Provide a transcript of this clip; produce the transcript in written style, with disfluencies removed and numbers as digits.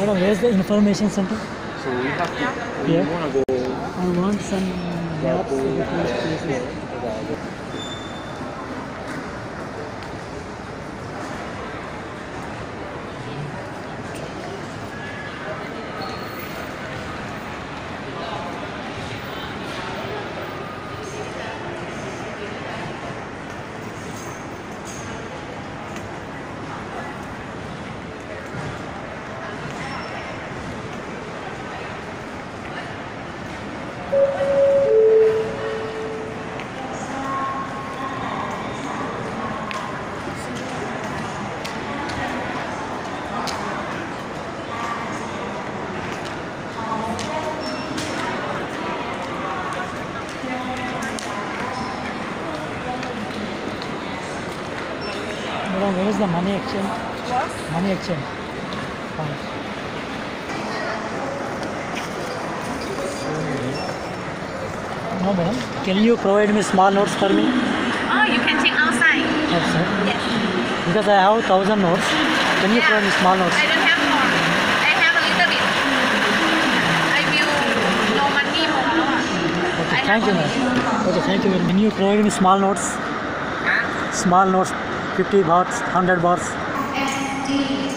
Well, where's the information center? So we have to, we want to go. I want some maps in the first places. Where is the money exchange? What? Money exchange. Fine. No, madam. Can you provide me small notes for me? Oh, you can take outside. Yes, sir. Yes. Because I have 1,000 notes. Can you provide me small notes? I don't have more. I have a little bit. I will no money for now. Okay, thank you, ma'am. Okay, thank you. Can you provide me small notes? Small notes. 50 bahts, 100 bahts.